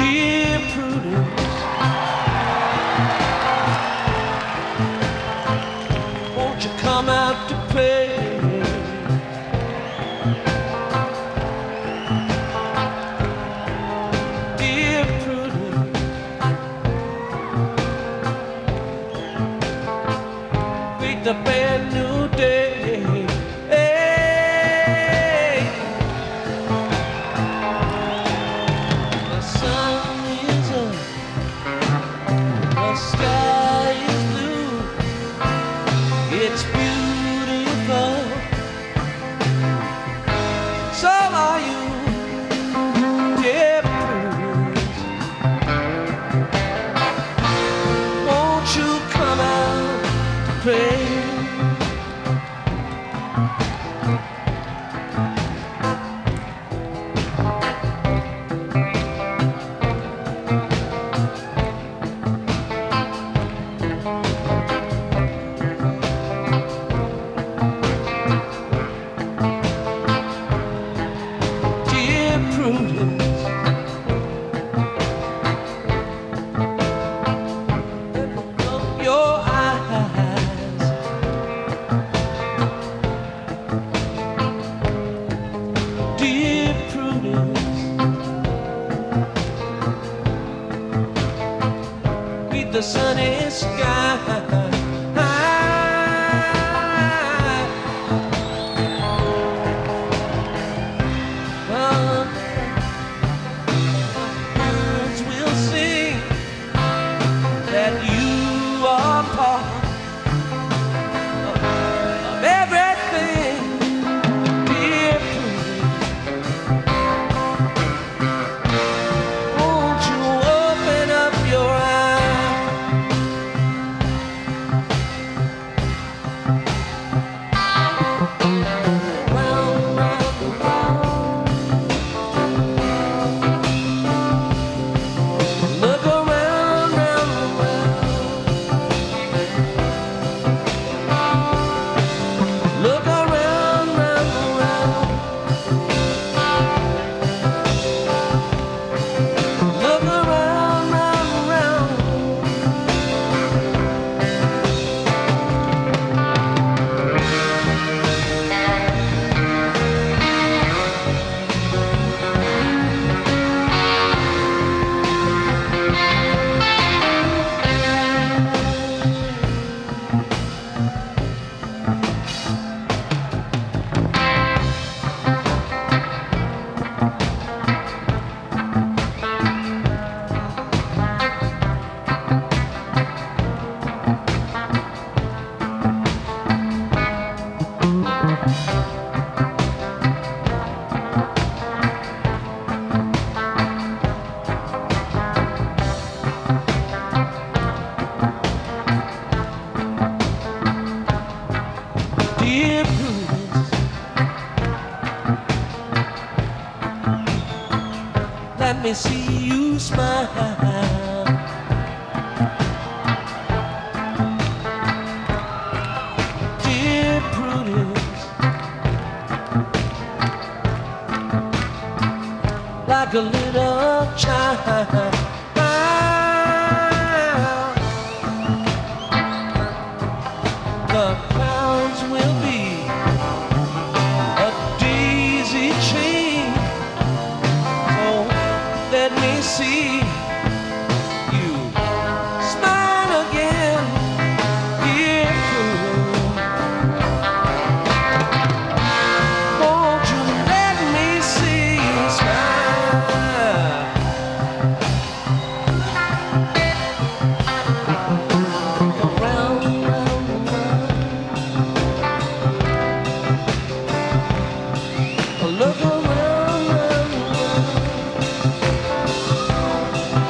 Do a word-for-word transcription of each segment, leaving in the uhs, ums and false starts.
Dear Prudence, won't you come out to play? Dear Prudence, greet the brand new day. It's beautiful, so are you, dear Prudence. Won't you come out to play? The sunny sky, oh, birds will sing that you are part of everything, dear Prudence. Won't you open up your eyes? Dear Prudence, let me see you smile. Dear Prudence, like a little child. The see you smile again, dear Prudence. Won't you let me see you smile? Go round, round, round. Look around. Look around. Thank you.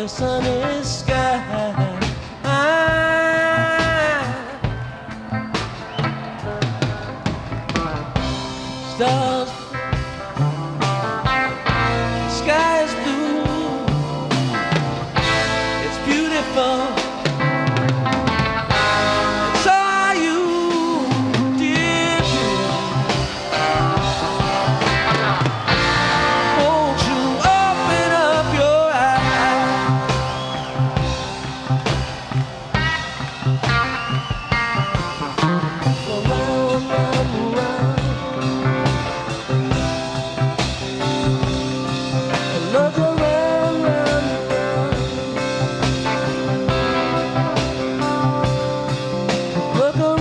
the sunny sky. Stars, sky is blue, it's beautiful. It's all you, dear Prudence. Won't you open up your eyes? Around, around, around. Look around.